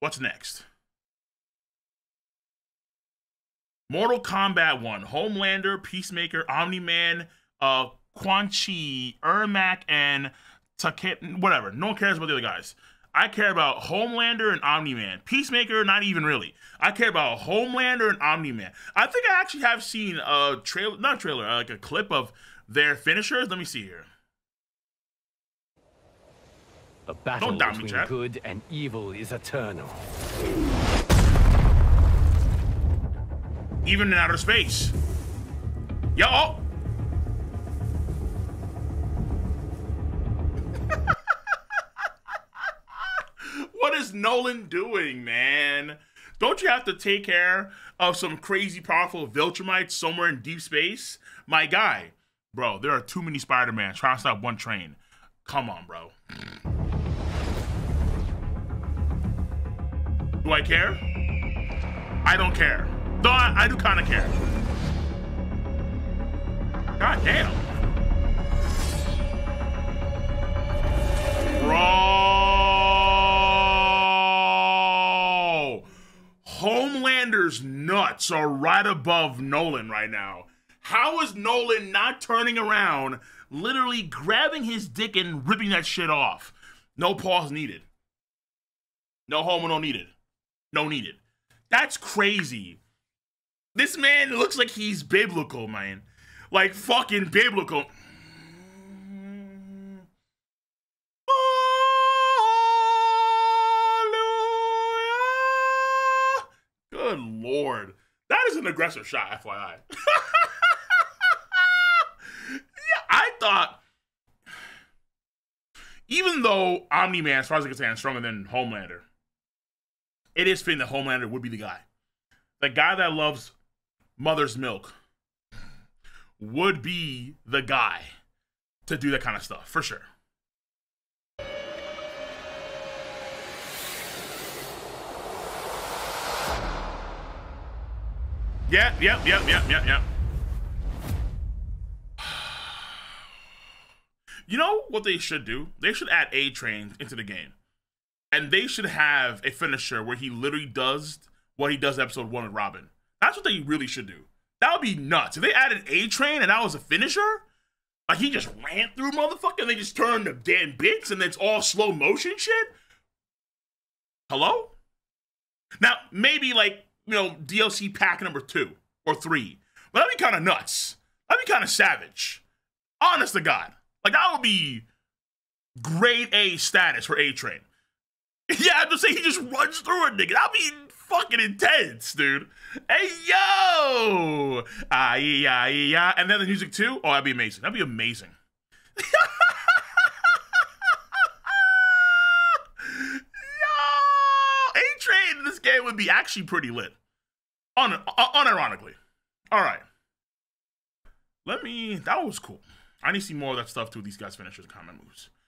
What's next? Mortal Kombat 1. Homelander, Peacemaker, Omni-Man, Quan Chi, Ermac, and Taket. Whatever. No one cares about the other guys. I care about Homelander and Omni-Man. Peacemaker, not even really. I care about Homelander and Omni-Man. I think I actually have seen a trailer, not a trailer, like a clip of their finishers. Let me see here. A battle between good and evil is eternal. Even in outer space. Yo! What is Nolan doing, man? Don't you have to take care of some crazy powerful Viltrumites somewhere in deep space? My guy. Bro, there are too many Spider-Man trying to stop one train. Come on, bro. Do I care? I don't care. Though I do kind of care. God damn. Bro. Homelander's nuts are right above Nolan right now. How is Nolan not turning around, literally grabbing his dick and ripping that shit off? No pause needed. No homo, no needed. No needed. That's crazy. This man looks like he's biblical, man. Like fucking biblical. Hallelujah. Good Lord. That is an aggressive shot, FYI. Yeah, I thought, even though Omni-Man, as far as I can say, is stronger than Homelander, it is fitting that Homelander would be the guy. The guy that loves mother's milk would be the guy to do that kind of stuff, for sure. Yeah. You know what they should do? They should add A-Train into the game. And they should have a finisher where he literally does what he does in episode 1 with Robin. That's what they really should do. That would be nuts. If they added A-Train and that was a finisher, like he just ran through motherfucker and they just turned the damn bits and it's all slow motion shit. Hello? Now, maybe like, you know, DLC pack number 2 or 3. But that'd be kind of nuts. That'd be kind of savage. Honest to God. Like, that would be grade A status for A-Train. Yeah, I'm just saying he just runs through a nigga. That'd be fucking intense, dude. Hey, yo! Yeah. And then the music too? Oh, that'd be amazing. That'd be amazing. Yo! A-Train in this game would be actually pretty lit. Unironically. All right. That was cool. I need to see more of that stuff too. These guys' finishers, combat moves.